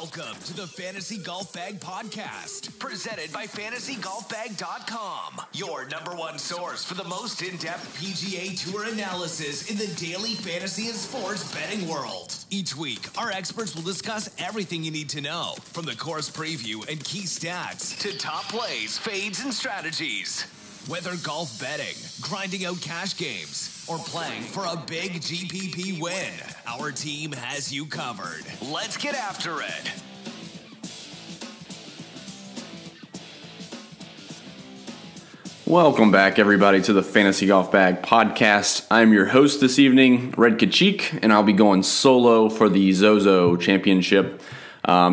Welcome to the Fantasy Golf Bag Podcast, presented by FantasyGolfBag.com, your number one source for the most in-depth PGA Tour analysis in the daily fantasy and sports betting world. Each week, our experts will discuss everything you need to know, from the course preview and key stats to top plays, fades, and strategies. Whether golf betting, grinding out cash games, or playing for a big GPP win, our team has you covered. Let's get after it. Welcome back, everybody, to the Fantasy Golf Bag Podcast. I'm your host this evening, Red Kachik, and I'll be going solo for the Zozo Championship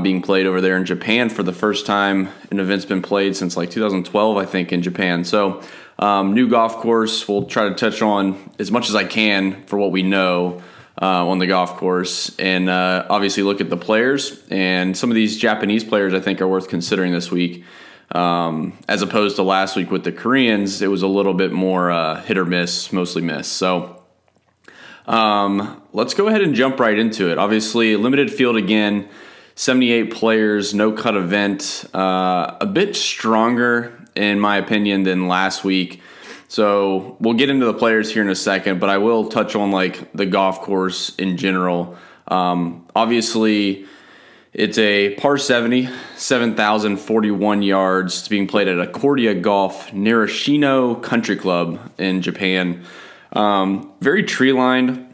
being played over there in Japan for the first time. An event's been played since like 2012, I think, in Japan. So new golf course. We'll try to touch on as much as I can for what we know on the golf course, and obviously look at the players. And some of these Japanese players I think are worth considering this week. As opposed to last week with the Koreans, it was a little bit more hit or miss, mostly miss. So let's go ahead and jump right into it. Obviously, limited field again. 78 players, no-cut event, a bit stronger, in my opinion, than last week. So we'll get into the players here in a second, but I will touch on like the golf course in general. Obviously, it's a par 70, 7,041 yards. It's being played at Accordia Golf Narashino Country Club in Japan. Very tree-lined.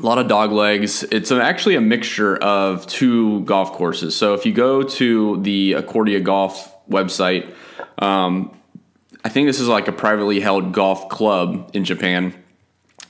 A lot of dog legs. It's actually a mixture of two golf courses. So if you go to the Accordia Golf website, I think this is like a privately held golf club in Japan.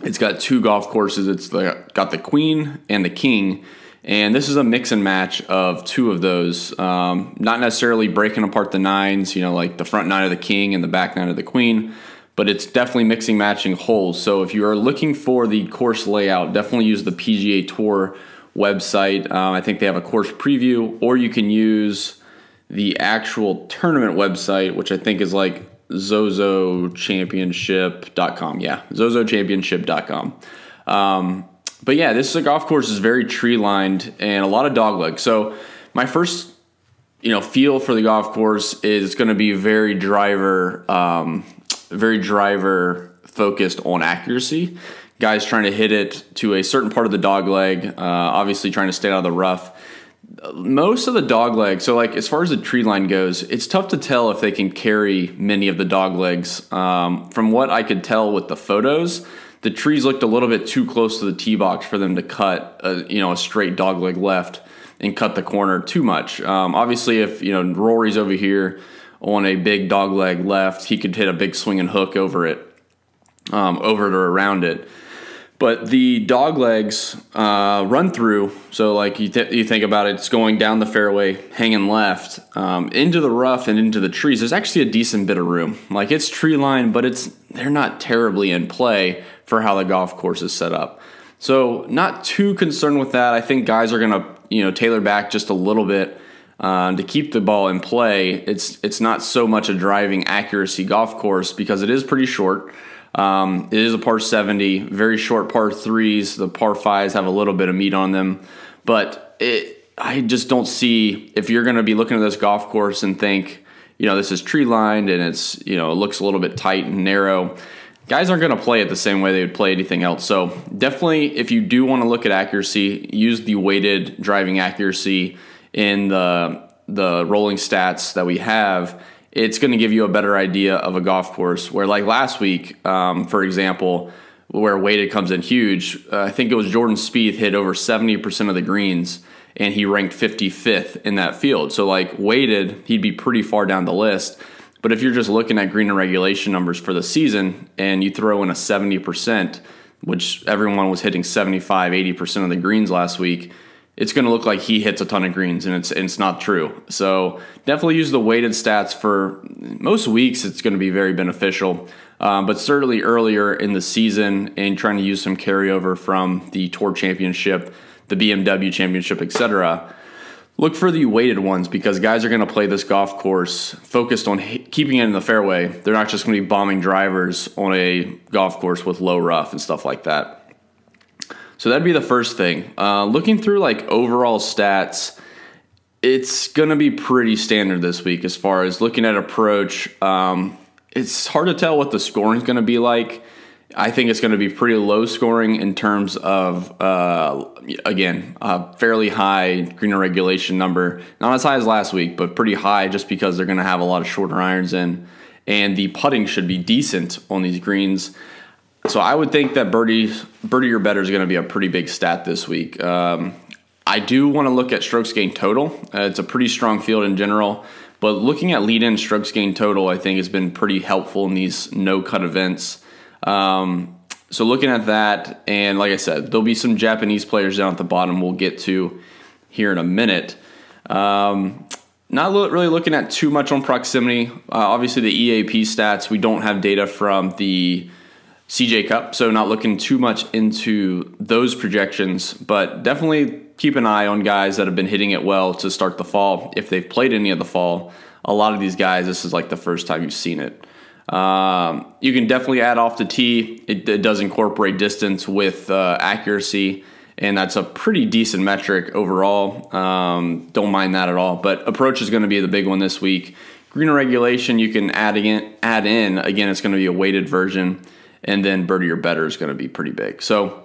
It's got two golf courses. It's got the Queen and the King. And this is a mix and match of two of those. Not necessarily breaking apart the nines, you know, like the front nine of the King and the back nine of the Queen. But it's definitely mixing matching holes. So if you are looking for the course layout, definitely use the PGA Tour website. I think they have a course preview, or you can use the actual tournament website, which I think is like ZozoChampionship.com. Yeah, ZozoChampionship.com. But yeah, this is a golf course is very tree lined and a lot of dogleg. So my first, feel for the golf course is going to be very driver focused on accuracy. Guys trying to hit it to a certain part of the dog leg, obviously trying to stay out of the rough. Most of the dog leg, so like as far as the tree line goes, it's tough to tell if they can carry many of the dog legs. From what I could tell with the photos, the trees looked a little bit too close to the tee box for them to cut a straight dog leg left and cut the corner too much. Obviously, if Rory's over here on a big dog leg left, he could hit a big swing and hook over it or around it. But the dog legs run through. So like you think about it, it's going down the fairway, hanging left, into the rough and into the trees. There's actually a decent bit of room. Like it's tree lined, but they're not terribly in play for how the golf course is set up. So not too concerned with that. I think guys are gonna tailor back just a little bit. To keep the ball in play. It's not so much a driving accuracy golf course because it is pretty short. It is a par 70, very short par 3s. The par 5s have a little bit of meat on them. But I just don't see, if you're going to be looking at this golf course and think, this is tree-lined and it looks a little bit tight and narrow, guys aren't going to play it the same way they would play anything else. So definitely, if you do want to look at accuracy, use the weighted driving accuracy in the rolling stats that we have. It's going to give you a better idea of a golf course where, like last week, for example, where weighted comes in huge. I think it was Jordan Spieth hit over 70% of the greens, and he ranked 55th in that field. So like weighted, he'd be pretty far down the list. But if you're just looking at green and regulation numbers for the season and you throw in a 70%, which everyone was hitting 75, 80% of the greens last week, it's going to look like he hits a ton of greens, and it's not true. So definitely use the weighted stats for most weeks. It's going to be very beneficial, but certainly earlier in the season and trying to use some carryover from the Tour Championship, the BMW Championship, etc. Look for the weighted ones because guys are going to play this golf course focused on keeping it in the fairway. They're not just going to be bombing drivers on a golf course with low rough and stuff like that. So that'd be the first thing. Looking through like overall stats, It's going to be pretty standard this week as far as looking at approach. It's hard to tell what the scoring is going to be like. I think it's going to be pretty low scoring in terms of, again, a fairly high greener regulation number. Not as high as last week, but pretty high just because they're going to have a lot of shorter irons in. And the putting should be decent on these greens. So I would think that birdie or better is going to be a pretty big stat this week. I do want to look at strokes gained total. It's a pretty strong field in general. But looking at lead-in strokes gained total, I think, has been pretty helpful in these no-cut events. So looking at that, and like I said, there'll be some Japanese players down at the bottom we'll get to here in a minute. Not really looking at too much on proximity. Obviously, the EAP stats, we don't have data from the CJ Cup, so not looking too much into those projections, but definitely keep an eye on guys that have been hitting it well to start the fall. If they've played any of the fall, a lot of these guys, this is like the first time you've seen it. You can definitely add off the tee. It does incorporate distance with accuracy, and that's a pretty decent metric overall. Don't mind that at all, but approach is going to be the big one this week. Greener regulation, you can add in. Again, it's going to be a weighted version. And then birdie or better is going to be pretty big. So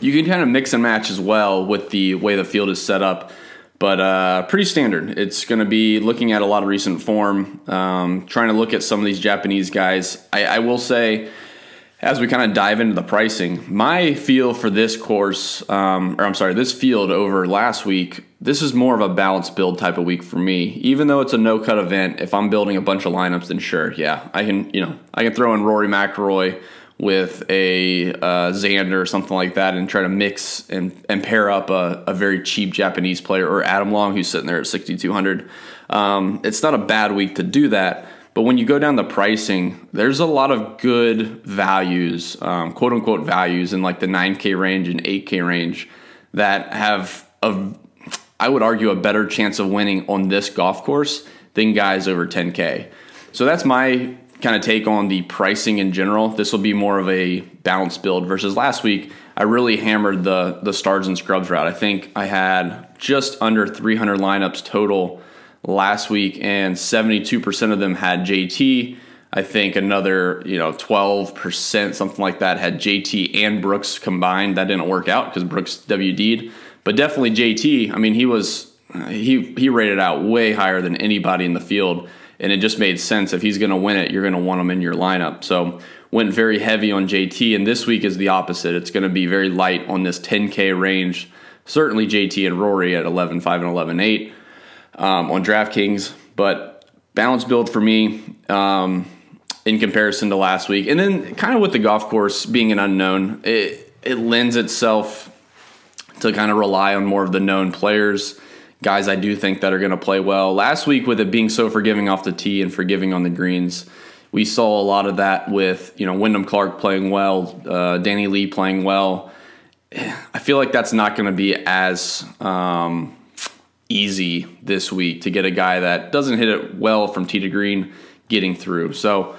you can kind of mix and match as well with the way the field is set up, but pretty standard. It's going to be looking at a lot of recent form, trying to look at some of these Japanese guys. I will say, as we kind of dive into the pricing, my feel for this course, this field over last week, this is more of a balanced build type of week for me. Even though it's a no-cut event, if I'm building a bunch of lineups, then sure, yeah, I can throw in Rory McIlroy with a Xander or something like that and try to mix and pair up a very cheap Japanese player or Adam Long, who's sitting there at 6,200. It's not a bad week to do that. But when you go down the pricing, there's a lot of good values, quote-unquote values in like the 9K range and 8K range that have, I would argue, a better chance of winning on this golf course than guys over 10K. So that's my kind of take on the pricing in general. This will be more of a balanced build versus last week. I really hammered the stars and scrubs route. I think I had just under 300 lineups total last week, and 72% of them had JT. I think another 12%, something like that, had JT and Brooks combined. That didn't work out because Brooks WD'd, but definitely JT. I mean, he rated out way higher than anybody in the field, and it just made sense. If he's going to win it, you're going to want him in your lineup. So went very heavy on JT, and this week is the opposite. It's going to be very light on this 10K range. Certainly JT and Rory at 11.5 and 11.8. On DraftKings, but balanced build for me in comparison to last week. And then kind of with the golf course being an unknown, it lends itself to kind of rely on more of the known players, guys I do think that are going to play well. Last week, with it being so forgiving off the tee and forgiving on the greens, we saw a lot of that with Wyndham Clark playing well, Danny Lee playing well. I feel like that's not going to be as easy this week to get a guy that doesn't hit it well from tee to green getting through. So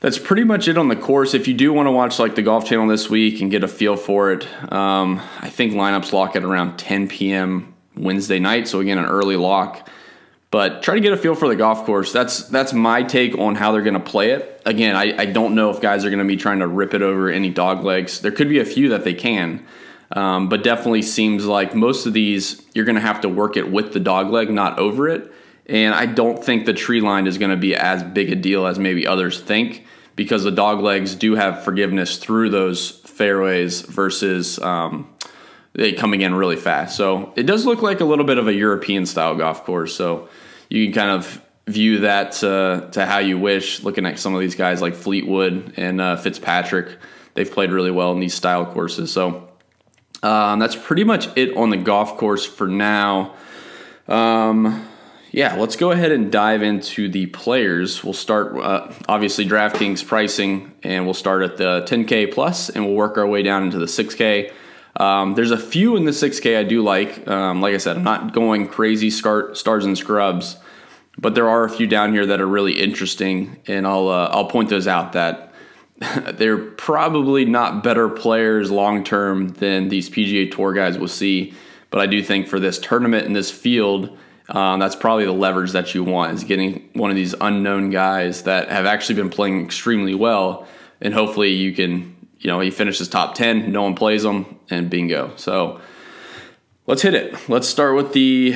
that's pretty much it on the course. If you do want to watch like the Golf Channel this week and get a feel for it, I think lineups lock at around 10 p.m. Wednesday night. So again, an early lock, but try to get a feel for the golf course. That's my take on how they're going to play it. Again, I don't know if guys are going to be trying to rip it over any dog legs. There could be a few that they can. But definitely seems like most of these, you're going to have to work it with the dog leg, not over it. And I don't think the tree line is going to be as big a deal as maybe others think, because the dog legs do have forgiveness through those fairways versus they coming in really fast. So it does look like a little bit of a European style golf course. So you can kind of view that to how you wish, looking at some of these guys like Fleetwood and Fitzpatrick. They've played really well in these style courses. So that's pretty much it on the golf course for now. Yeah, let's go ahead and dive into the players. We'll start, obviously, DraftKings pricing, and we'll start at the 10K plus, and we'll work our way down into the 6K. There's a few in the 6K I do like. Like I said, I'm not going crazy stars and scrubs, but there are a few down here that are really interesting, and I'll point those out that they're probably not better players long-term than these PGA Tour guys will see. But I do think for this tournament and this field, That's probably the leverage that you want, is getting one of these unknown guys that have actually been playing extremely well, and hopefully you can, you know, he finishes top 10, no one plays him, and bingo. So let's hit it. Let's start with the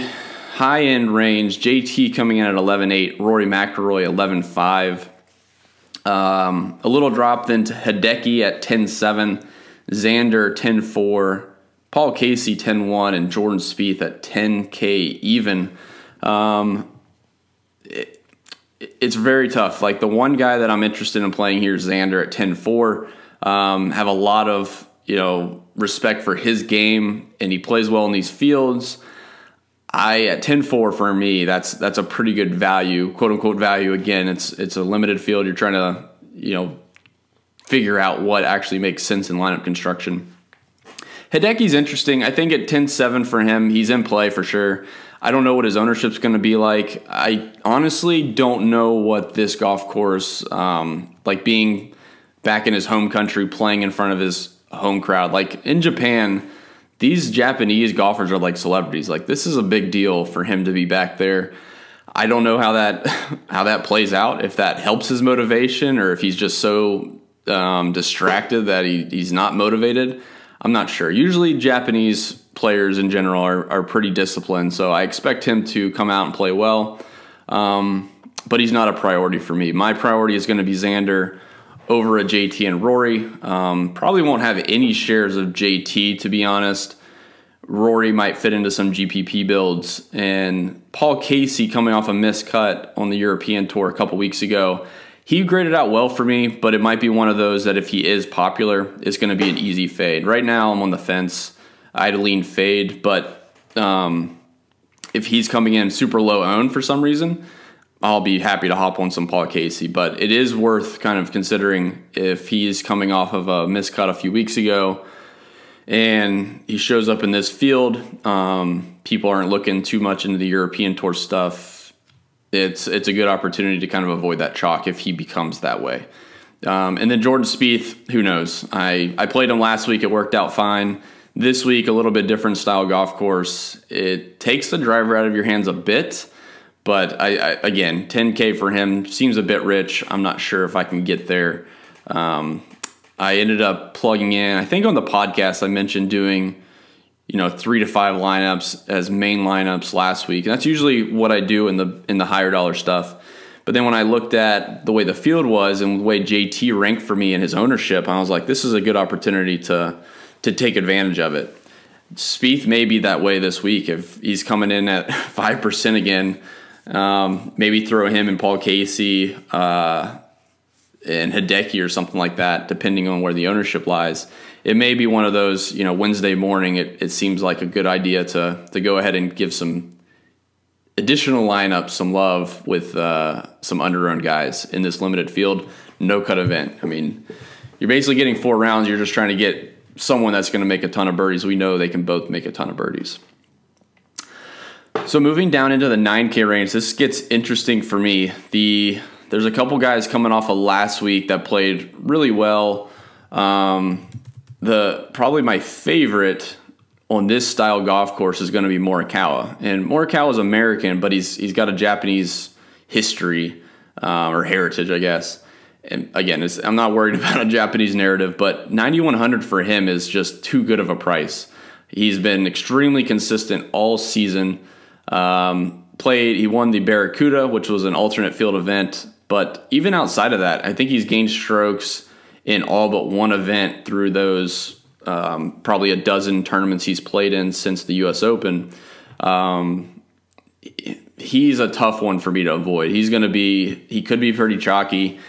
high-end range. JT coming in at 11.8, Rory McIlroy 11.5. A little drop then to Hideki at 10.7, Xander 10.4, Paul Casey 10-1, and Jordan Spieth at 10K even. It's very tough. Like, the one guy that I'm interested in playing here is Xander at 10-4. Have a lot of, you know, respect for his game, and he plays well in these fields. At 10-4 for me, that's a pretty good value, quote unquote value. Again, it's a limited field. You're trying to, you know, figure out what actually makes sense in lineup construction. Hideki's interesting. I think at 10-7 for him, he's in play for sure. I don't know what his ownership's going to be like. I honestly don't know what this golf course, like being back in his home country, playing in front of his home crowd. Like in Japan, these Japanese golfers are like celebrities. Like, this is a big deal for him to be back there. I don't know how that plays out, if that helps his motivation or if he's just so distracted that he's not motivated. I'm not sure. Usually Japanese players in general are pretty disciplined, so I expect him to come out and play well, but he's not a priority for me. My priority is going to be Xander over a JT and Rory. Probably won't have any shares of JT, to be honest. Rory might fit into some GPP builds, and Paul Casey coming off a miscut on the European Tour a couple weeks ago. He graded out well for me, but it might be one of those that if he is popular, it's going to be an easy fade. Right now, I'm on the fence. I'd lean fade, but if he's coming in super low owned for some reason, I'll be happy to hop on some Paul Casey. But it is worth kind of considering if he's coming off of a miscut a few weeks ago and he shows up in this field. People aren't looking too much into the European Tour stuff. It's a good opportunity to kind of avoid that chalk if he becomes that way. And then Jordan Spieth, who knows? I played him last week. It worked out fine. This week, a little bit different style golf course. It takes the driver out of your hands a bit, but again, 10K for him seems a bit rich. I'm not sure if I can get there. I ended up plugging in, I think on the podcast I mentioned doing, you know, 3 to 5 lineups as main lineups last week. And that's usually what I do in the higher dollar stuff. But then when I looked at the way the field was and the way JT ranked for me in his ownership, I was like, this is a good opportunity to take advantage of it. Spieth may be that way this week. If he's coming in at 5% again, maybe throw him and Paul Casey and Hideki or something like that, depending on where the ownership lies. It may be one of those, you know, Wednesday morning, it seems like a good idea to go ahead and give some additional lineups some love with some under-owned guys in this limited field, no-cut event. I mean, you're basically getting 4 rounds. You're just trying to get someone that's going to make a ton of birdies. We know they can both make a ton of birdies. So moving down into the 9K range, this gets interesting for me. There's a couple guys coming off of last week that played really well. Probably my favorite on this style golf course is going to be Morikawa, and Morikawa is American, but he's got a Japanese history or heritage, I guess. And again, I'm not worried about a Japanese narrative, but 9,100 for him is just too good of a price. He's been extremely consistent all season. He won the Barracuda, which was an alternate field event, but even outside of that, I think he's gained strokes in all but one event through those probably a dozen tournaments he's played in since the U.S. Open. He's a tough one for me to avoid. He could be pretty chalky.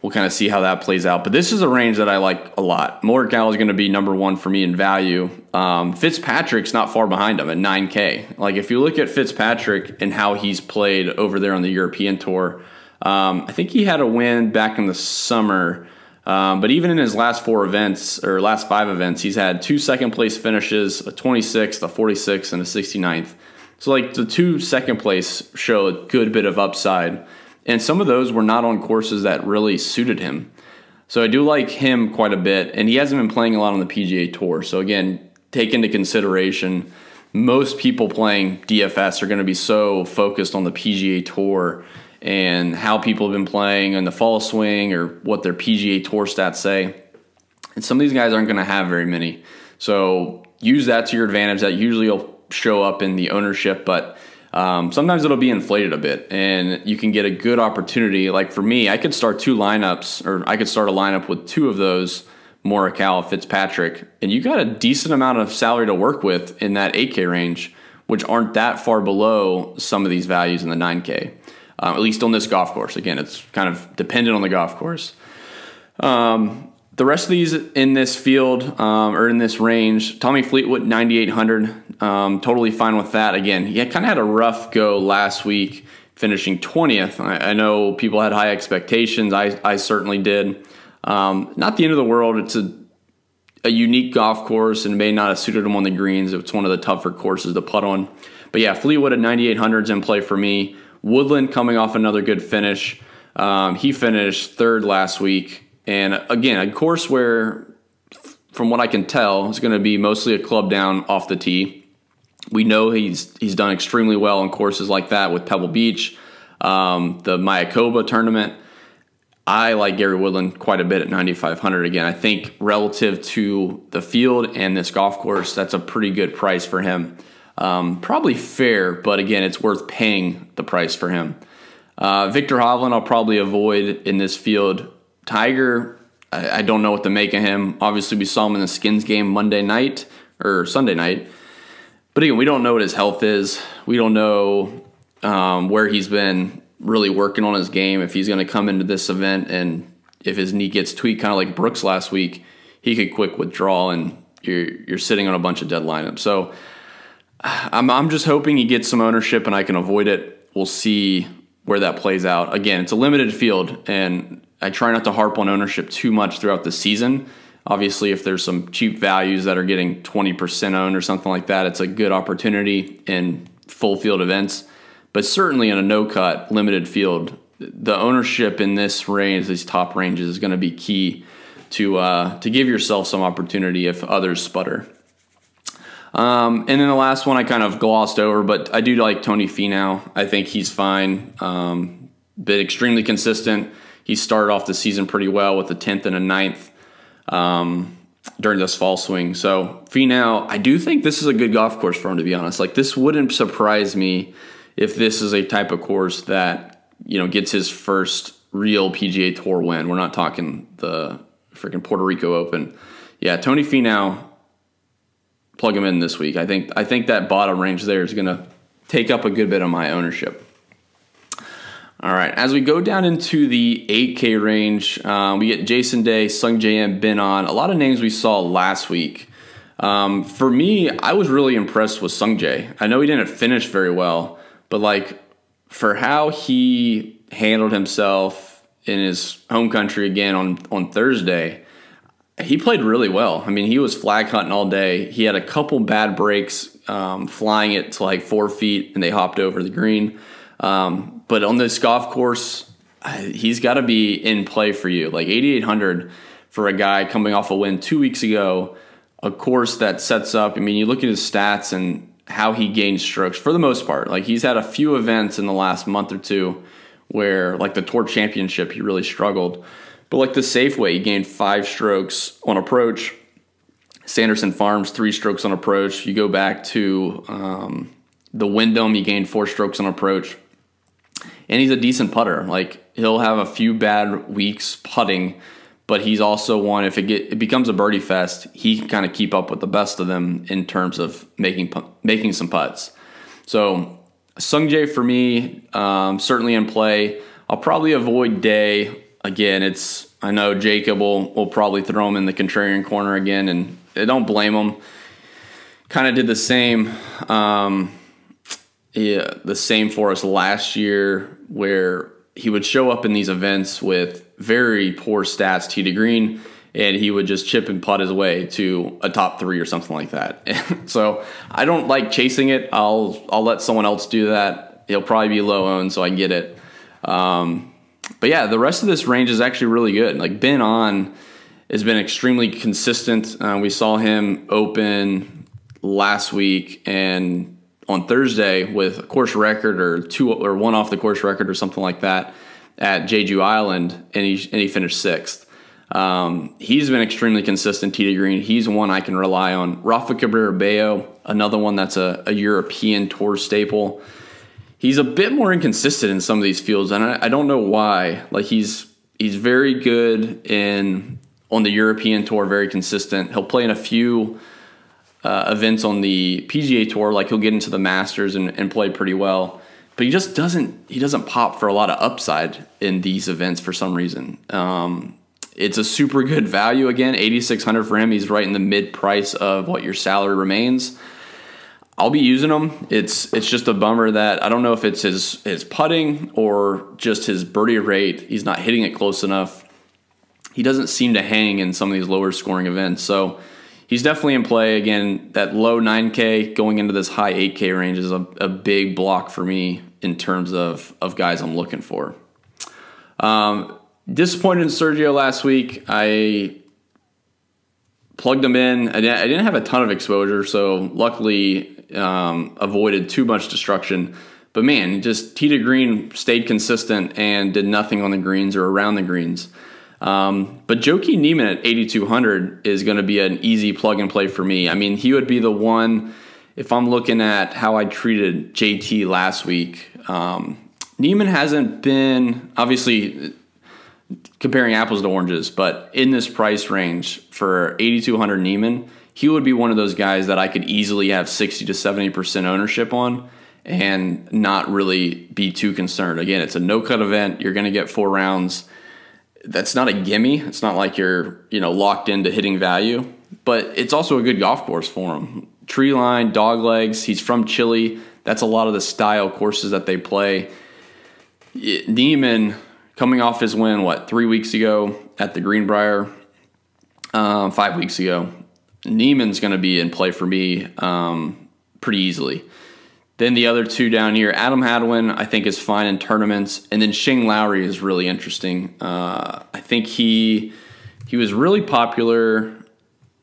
We'll kind of see how that plays out. But this is a range that I like a lot. Morikawa is going to be number 1 for me in value. Fitzpatrick's not far behind him at 9K. Like, if you look at Fitzpatrick and how he's played over there on the European Tour, I think he had a win back in the summer. But even in his last 4 events, or last 5 events, he's had 2 second-place finishes, a 26th, a 46th, and a 69th. So, like, the 2 second-place show a good bit of upside. And some of those were not on courses that really suited him. So I do like him quite a bit, and he hasn't been playing a lot on the PGA Tour. So, again, take into consideration most people playing DFS are going to be so focused on the PGA Tour and how people have been playing in the fall swing or what their PGA Tour stats say. And some of these guys aren't going to have very many. So use that to your advantage. That usually will show up in the ownership, but sometimes it'll be inflated a bit and you can get a good opportunity. Like for me, I could start two lineups, or I could start a lineup with two of those, Morikawa, Fitzpatrick, and you got a decent amount of salary to work with in that 8K range, which aren't that far below some of these values in the 9K, at least on this golf course. Again, it's kind of dependent on the golf course. The rest of these in this field or in this range, Tommy Fleetwood, 9,800, totally fine with that. Again, he kind of had a rough go last week, finishing 20th. I know people had high expectations. I certainly did. Not the end of the world. It's a unique golf course and may not have suited him on the greens. It's one of the tougher courses to putt on. But yeah, Fleetwood at 9,800 is in play for me. Woodland coming off another good finish. He finished third last week. And again, a course where, from what I can tell, it's going to be mostly a club down off the tee. We know he's done extremely well on courses like that with Pebble Beach, the Mayakoba tournament. I like Gary Woodland quite a bit at 9,500. Again, I think relative to the field and this golf course, that's a pretty good price for him. Probably fair, but again, it's worth paying the price for him. Victor Hovland, I'll probably avoid in this field. Tiger, I don't know what to make of him. Obviously, we saw him in the skins game Monday night or Sunday night. But again, we don't know what his health is. We don't know where he's been really working on his game. If he's going to come into this event and if his knee gets tweaked, kind of like Brooks last week, he could quick withdraw and you're sitting on a bunch of dead lineups. So I'm just hoping he gets some ownership and I can avoid it. We'll see where that plays out. Again, it's a limited field and I try not to harp on ownership too much throughout the season. Obviously, if there's some cheap values that are getting 20% owned or something like that, it's a good opportunity in full field events. But certainly in a no-cut, limited field, the ownership in this range, these top ranges, is going to be key to give yourself some opportunity if others sputter. And then the last one I kind of glossed over, but I do like Tony Finau. I think he's fine. Been extremely consistent. He started off the season pretty well with a 10th and a 9th during this fall swing. So Finau, I do think this is a good golf course for him, to be honest. Like, this wouldn't surprise me if this is a type of course that, you know, gets his first real PGA Tour win. We're not talking the freaking Puerto Rico Open. Yeah, Tony Finau, plug him in this week. I think that bottom range there is going to take up a good bit of my ownership. All right, as we go down into the 8K range, we get Jason Day, Sungjae Im, Ben On, a lot of names we saw last week. For me, I was really impressed with Sungjae. I know he didn't finish very well, but like for how he handled himself in his home country again on Thursday, he played really well. I mean, he was flag hunting all day. He had a couple bad breaks, flying it to like 4 feet, and they hopped over the green. But on this golf course, he's got to be in play for you. Like 8,800 for a guy coming off a win 2 weeks ago, a course that sets up. I mean, you look at his stats and how he gains strokes for the most part. Like, he's had a few events in the last month or two where, like the Tour Championship, he really struggled. But like the Safeway, he gained 5 strokes on approach. Sanderson Farms, 3 strokes on approach. You go back to the Wyndham, he gained 4 strokes on approach. And he's a decent putter. Like, he'll have a few bad weeks putting, but he's also one, if it becomes a birdie fest, he can kind of keep up with the best of them in terms of making some putts. So Sungjae for me, certainly in play. I'll probably avoid Day. Again, I know Jacob will probably throw him in the contrarian corner again, and I don't blame him. Kind of did the same. Yeah, the same for us last year, where he would show up in these events with very poor stats tee to green, and he would just chip and putt his way to a top three or something like that. So I don't like chasing it. I'll let someone else do that. He'll probably be low owned, so I get it. But yeah, the rest of this range is actually really good. Like, Ben On has been extremely consistent. We saw him open last week and on Thursday with a course record or two or one off the course record or something like that at Jeju Island, and he finished sixth. He's been extremely consistent, tee to green. He's one I can rely on. Rafa Cabrera-Bello, another one that's a European Tour staple. He's a bit more inconsistent in some of these fields, and I don't know why. Like he's very good on the European Tour, very consistent. He'll play in a few events on the PGA Tour, like he'll get into the Masters and play pretty well. But he doesn't pop for a lot of upside in these events for some reason. It's a super good value again, 8,600 for him. He's right in the mid price of what your salary remains. I'll be using him. It's just a bummer that I don't know if it's his putting or just his birdie rate. He's not hitting it close enough. He doesn't seem to hang in some of these lower scoring events. So he's definitely in play. Again, that low 9K going into this high 8K range is a big block for me in terms of guys I'm looking for. Disappointed in Sergio last week. I plugged him in. I didn't have a ton of exposure, so luckily avoided too much destruction. But man, just tee to green stayed consistent and did nothing on the greens or around the greens. But Joaquin Niemann at 8,200 is going to be an easy plug and play for me. I mean, he would be the one if I'm looking at how I treated JT last week. Niemann hasn't been, obviously, comparing apples to oranges, but in this price range for 8,200 Niemann, he would be one of those guys that I could easily have 60 to 70% ownership on and not really be too concerned. Again, it's a no-cut event. You're going to get 4 rounds. That's not a gimme. It's not like you're, locked into hitting value, but it's also a good golf course for him. Tree line, dog legs. He's from Chile. That's a lot of the style courses that they play. Niemann, coming off his win, 3 weeks ago at the Greenbrier, 5 weeks ago. Niemann's going to be in play for me pretty easily. Then the other two down here, Adam Hadwin, I think is fine in tournaments. And then Shane Lowry is really interesting. I think he was really popular.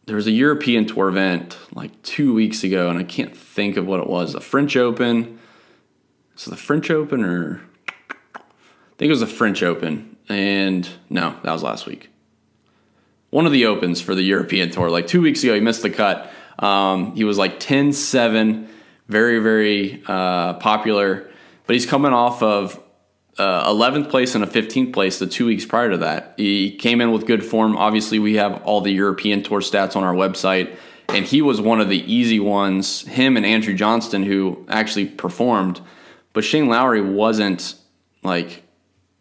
There was a European Tour event 2 weeks ago, and I can't think of what it was. The French Open. So the French Open, or I think it was the French Open. And no, that was last week. One of the opens for the European Tour. 2 weeks ago, he missed the cut. He was 10-7. Very, very popular, but he's coming off of 11th place and a 15th place the 2 weeks prior to that. He came in with good form. Obviously, we have all the European Tour stats on our website, and he was one of the easy ones, him and Andrew Johnston, who actually performed. But Shane Lowry wasn't,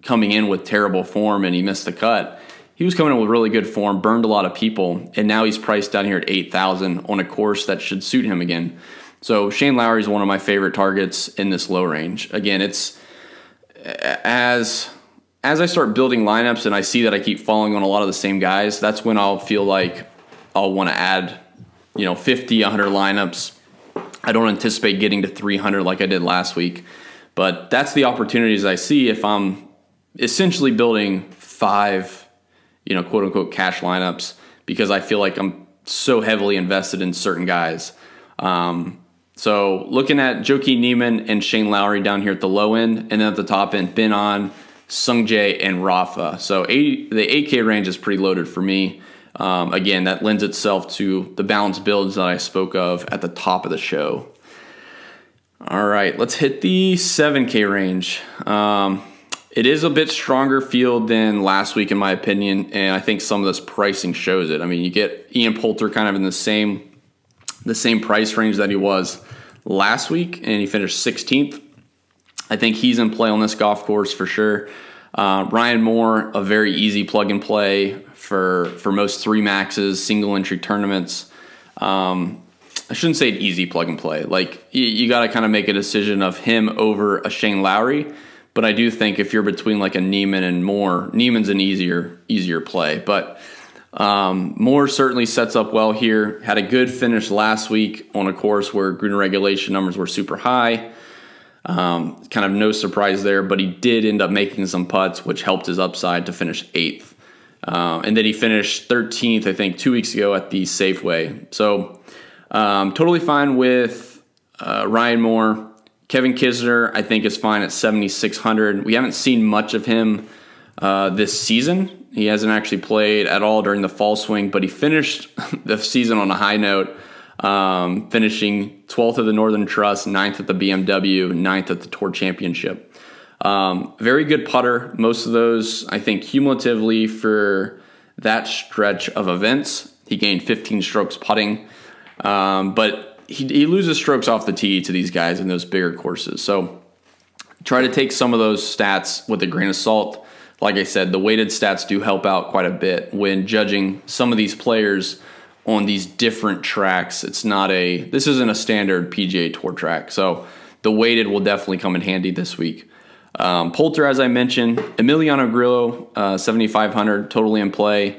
coming in with terrible form and he missed the cut. He was coming in with really good form, burned a lot of people, and now he's priced down here at 8,000 on a course that should suit him again. So Shane Lowry is one of my favorite targets in this low range. Again, it's as I start building lineups and I see that I keep falling on a lot of the same guys, that's when I'll feel like I'll want to add, 50, 100 lineups. I don't anticipate getting to 300 like I did last week, but that's the opportunities I see if I'm essentially building 5, quote unquote cash lineups, because I feel like I'm so heavily invested in certain guys. So looking at Joaquin Niemann and Shane Lowry down here at the low end, and then at the top end, Ben On, Sungjae, and Rafa. So the 8K range is pretty loaded for me. Again, that lends itself to the balanced builds that I spoke of at the top of the show. All right, let's hit the 7K range. It is a bit stronger field than last week, in my opinion, and I think some of this pricing shows it. I mean, you get Ian Poulter kind of in the same price range that he was last week, and he finished 16th. I think he's in play on this golf course for sure. Ryan Moore, a very easy plug and play for most 3 maxes, single entry tournaments. I shouldn't say an easy plug and play. You got to kind of make a decision of him over a Shane Lowry, but I do think if you're between a Niemann and Moore, Niemann's an easier play, but Moore certainly sets up well here. Had a good finish last week on a course where green regulation numbers were super high. Kind of no surprise there, but he did end up making some putts, which helped his upside to finish 8th. And then he finished 13th, I think, 2 weeks ago at the Safeway. So Totally fine with Ryan Moore. Kevin Kisner, I think, is fine at 7,600. We haven't seen much of him this season. He hasn't actually played at all during the fall swing, but he finished the season on a high note, finishing 12th at the Northern Trust, 9th at the BMW, 9th at the Tour Championship. Very good putter. Most of those, I think, cumulatively for that stretch of events, he gained 15 strokes putting, but he loses strokes off the tee to these guys in those bigger courses. So try to take some of those stats with a grain of salt. Like I said, the weighted stats do help out quite a bit when judging some of these players on these different tracks. It's not a, this isn't a standard PGA Tour track. So the weighted will definitely come in handy this week. Poulter, as I mentioned, Emiliano Grillo, 7,500, totally in play,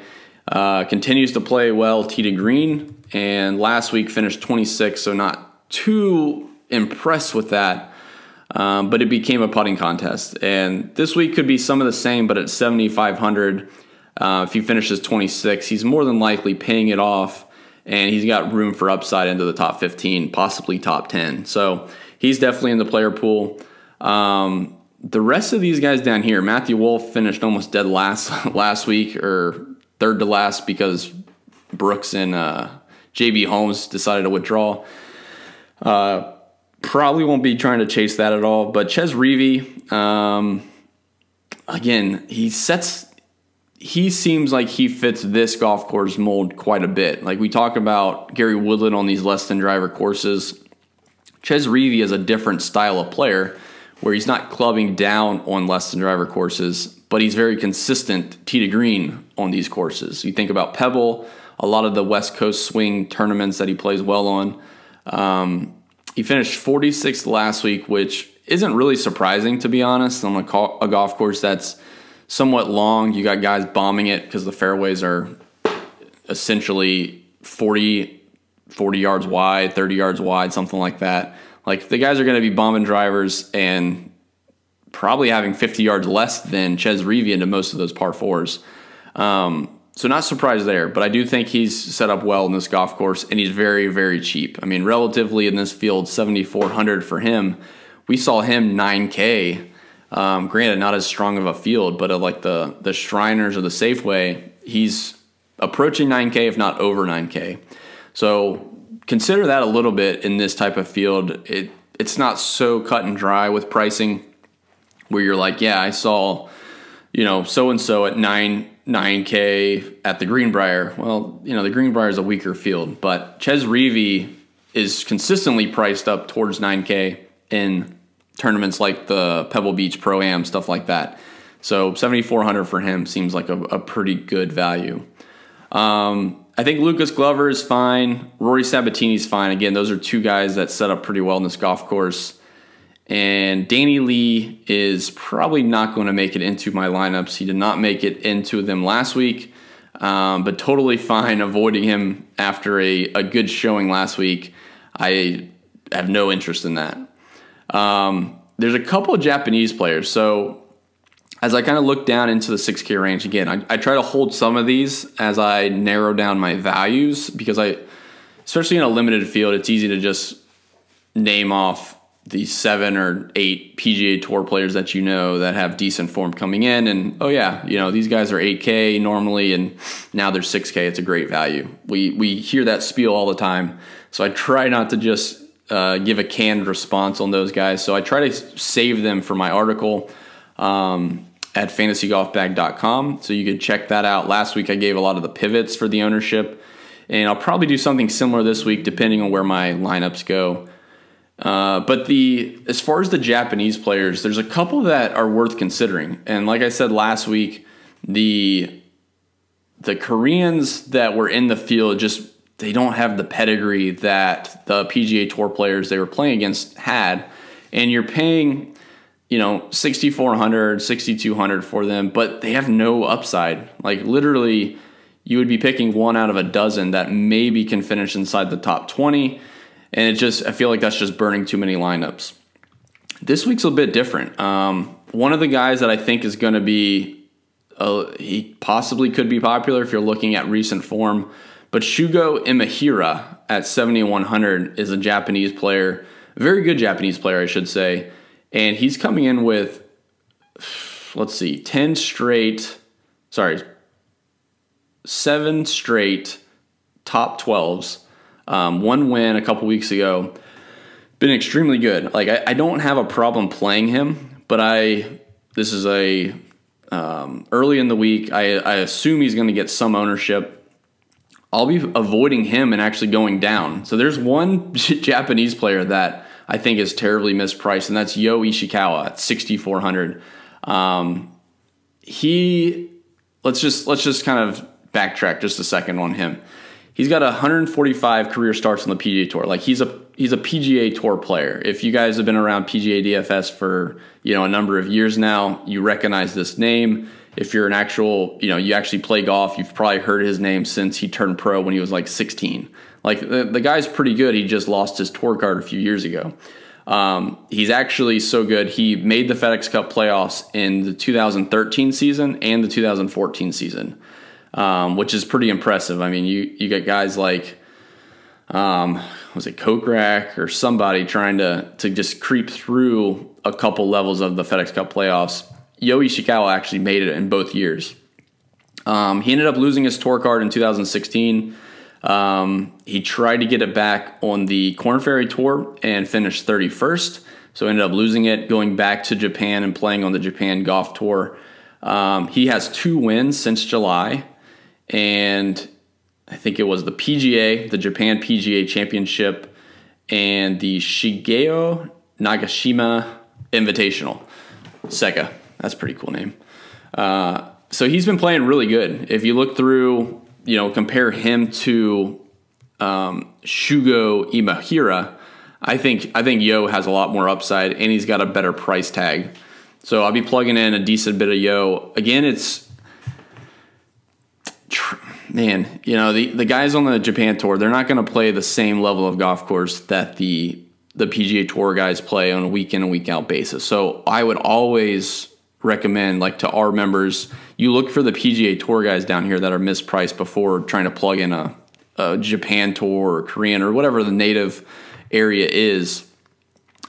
continues to play well tee to green, and last week finished 26th, so not too impressed with that, but it became a putting contest, and this week could be some of the same, but at 7,500, if he finishes 26th, he's more than likely paying it off, and he's got room for upside into the top 15, possibly top 10, so he's definitely in the player pool. The rest of these guys down here, Matthew Wolff finished almost dead last week, or third to last, because Brooks and JB Holmes decided to withdraw. Probably won't be trying to chase that at all. But Chez Reavie, again, he seems like he fits this golf course mold quite a bit. Like we talk about Gary Woodland on these less than driver courses. Chez Reavie is a different style of player, where he's not clubbing down on less than driver courses, but he's very consistent tee to green on these courses. You think about Pebble, a lot of the West Coast swing tournaments that he plays well on. He finished 46th last week, which isn't really surprising, to be honest, on a golf course that's somewhat long. You got guys bombing it because the fairways are essentially 40 yards wide, 30 yards wide, something like that. Like, the guys are going to be bombing drivers and probably having 50 yards less than Chez Reavie into most of those par fours. So not surprised there, but I do think he's set up well in this golf course, and he's very, very cheap. I mean, relatively in this field, 7,400 for him. We saw him 9K. Granted, not as strong of a field, but at like the Shriners or the Safeway, he's approaching 9K, if not over 9K. So consider that a little bit in this type of field. It's not so cut and dry with pricing, where you're like, yeah, I saw, you know, so and so at 9K at the Greenbrier. Well, you know, the Greenbrier is a weaker field, but Chez Reavie is consistently priced up towards 9K in tournaments like the Pebble Beach Pro-Am, stuff like that. So 7,400 for him seems like a pretty good value. I think Lucas Glover is fine. Rory Sabatini's fine. Again, those are two guys that set up pretty well in this golf course. And Danny Lee is probably not going to make it into my lineups. He did not make it into them last week, but totally fine avoiding him after a good showing last week. I have no interest in that. There's a couple of Japanese players. So as I kind of look down into the 6K range, again, I try to hold some of these as I narrow down my values, because especially in a limited field, it's easy to just name off the 7 or 8 PGA Tour players that you know that have decent form coming in, and oh yeah, you know, these guys are 8K normally, and now they're 6K. It's a great value. We hear that spiel all the time, so I try not to just give a canned response on those guys. So I try to save them for my article at FantasyGolfBag.com. So you can check that out. Last week I gave a lot of the pivots for the ownership, and I'll probably do something similar this week depending on where my lineups go. But as far as the Japanese players, there's a couple that are worth considering. And like I said last week, the Koreans that were in the field, just they don't have the pedigree that the PGA Tour players they were playing against had, and you're paying, you know, 6,400, 6,200 for them, but they have no upside. Like, literally, you would be picking one out of a dozen that maybe can finish inside the top 20. And I feel like that's just burning too many lineups. This week's a bit different. One of the guys that I think is going to be, he possibly could be popular if you're looking at recent form, But Shugo Imahira at 7,100 is a Japanese player, very good Japanese player, I should say. And he's coming in with, let's see, 7 straight top 12s. One win a couple weeks ago. Been extremely good. Like, I don't have a problem playing him, but this is a early in the week. I assume he's going to get some ownership. I'll be avoiding him and actually going down. So there's one Japanese player that I think is terribly mispriced, and that's Yo Ishikawa at 6,400. Let's just kind of backtrack just a second on him. He's got 145 career starts on the PGA Tour. Like, he's a PGA Tour player. If you guys have been around PGA DFS for, you know, a number of years now, you recognize this name. If you're an actual, you know, you actually play golf, you've probably heard his name since he turned pro when he was like 16. Like, the guy's pretty good. He just lost his tour card a few years ago. He's actually so good. He made the FedEx Cup playoffs in the 2013 season and the 2014 season, which is pretty impressive. I mean, you get guys like, was it Kokrak or somebody trying to just creep through a couple levels of the FedEx Cup playoffs. Yo Ishikawa actually made it in both years. He ended up losing his tour card in 2016. He tried to get it back on the Corn Ferry Tour and finished 31st. So ended up losing it, going back to Japan and playing on the Japan Golf Tour. He has 2 wins since July. And I think it was the PGA, the Japan PGA Championship, and the Shigeo Nagashima Invitational. Seka. That's a pretty cool name. So he's been playing really good. If you look through, you know, compare him to Shugo Imahira, I think Yo has a lot more upside, and he's got a better price tag. So I'll be plugging in a decent bit of Yo. Again, it's, man, you know, the guys on the Japan Tour, they're not going to play the same level of golf course that the PGA Tour guys play on a week in and week out basis. So I would always recommend, like, to our members, you look for the PGA Tour guys down here that are mispriced before trying to plug in a Japan Tour or Korean or whatever the native area is.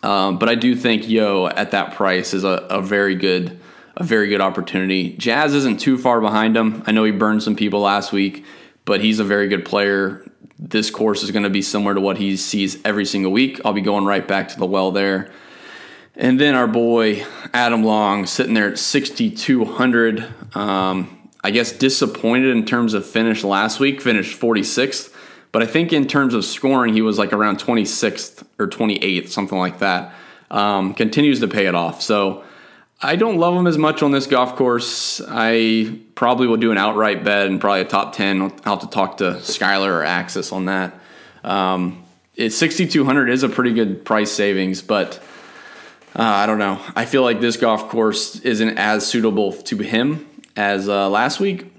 But I do think Yo at that price is a very good opportunity. Jazz isn't too far behind him. I know he burned some people last week, but he's a very good player. This course is going to be similar to what he sees every single week. I'll be going right back to the well there. And then our boy Adam Long sitting there at 6,200. I guess disappointed in terms of finish last week, finished 46th. But I think in terms of scoring, he was like around 26th or 28th, something like that. Continues to pay it off. So I don't love him as much on this golf course. I probably will do an outright bet and probably a top 10. I'll have to talk to Skyler or Axis on that. It's 6,200 is a pretty good price savings, but I don't know. I feel like this golf course isn't as suitable to him as last week,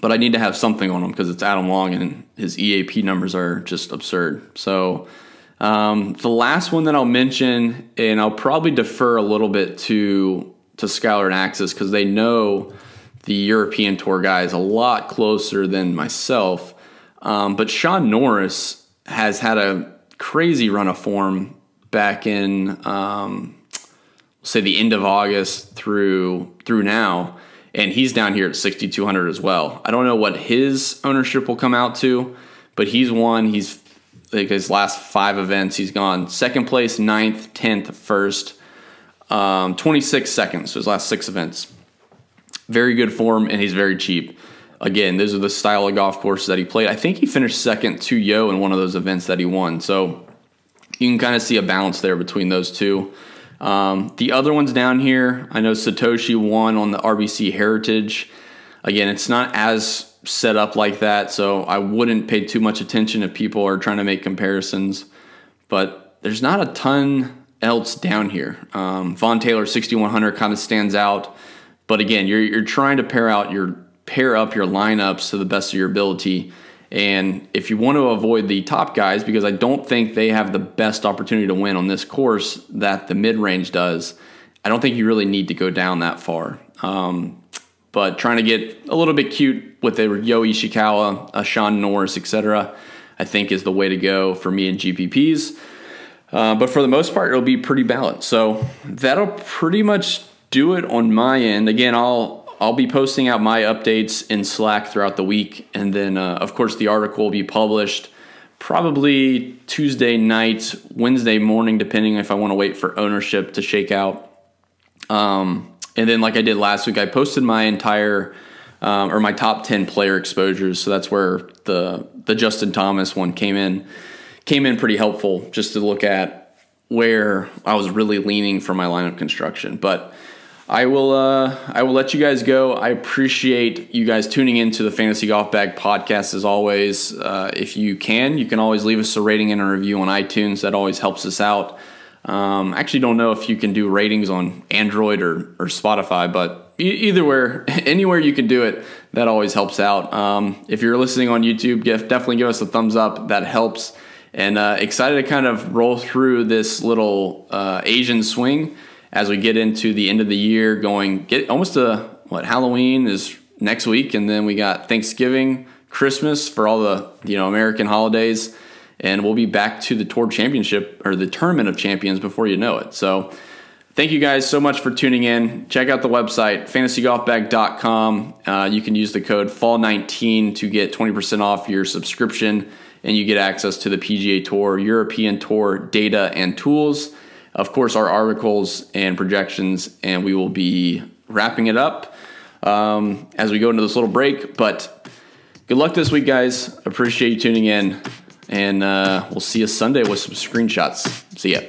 but I need to have something on him because it's Adam Long and his EAP numbers are just absurd. So the last one that I'll mention, and I'll probably defer a little bit to Skyler and Axis because they know the European Tour guys a lot closer than myself. But Sean Norris has had a crazy run of form back in, say, the end of August through now, and he's down here at 6,200 as well. I don't know what his ownership will come out to, but he's won. He's, like, his last 5 events, he's gone 2nd place, 9th, 10th, 1st, 26 seconds. So his last 6 events, very good form, and he's very cheap. Again, those are the style of golf courses that he played. I think he finished 2nd to Yo in one of those events that he won. So you can kind of see a balance there between those two. The other ones down here, I know Satoshi won on the RBC Heritage. Again, it's not as set up like that, so I wouldn't pay too much attention if people are trying to make comparisons, but there's not a ton else down here. Von Taylor 6,100 kind of stands out, but again, you're trying to pair up your lineups to the best of your ability, and if you want to avoid the top guys, because I don't think they have the best opportunity to win on this course that the mid-range does, I don't think you really need to go down that far. but trying to get a little bit cute with the Yo Ishikawa, Sean Norris, etc., I think is the way to go for me in GPPs. But for the most part, it'll be pretty balanced. So that'll pretty much do it on my end. Again, I'll be posting out my updates in Slack throughout the week. And then, of course, the article will be published probably Tuesday night, Wednesday morning, depending if I want to wait for ownership to shake out. And then like I did last week, I posted my entire or my top 10 player exposures. So that's where the Justin Thomas one came in pretty helpful just to look at where I was really leaning for my lineup construction. But I will let you guys go. I appreciate you guys tuning into the Fantasy Golf Bag podcast as always. If you can always leave us a rating and a review on iTunes. That always helps us out. I actually don't know if you can do ratings on Android or Spotify, but either where, anywhere you can do it, that always helps out. If you're listening on YouTube, definitely give us a thumbs up. That helps. And excited to kind of roll through this little Asian swing as we get into the end of the year, get almost to what Halloween is next week. And then we got Thanksgiving, Christmas for all the, American holidays, and we'll be back to the Tour Championship or the Tournament of Champions before you know it. So thank you guys so much for tuning in. Check out the website, FantasyGolfBag.com. You can use the code FALL19 to get 20% off your subscription, and you get access to the PGA Tour, European Tour data and tools. Of course, our articles and projections, and we will be wrapping it up as we go into this little break. But good luck this week, guys. Appreciate you tuning in, and we'll see you Sunday with some screenshots. See ya.